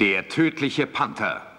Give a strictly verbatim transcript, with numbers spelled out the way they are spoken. Der tödliche Panther.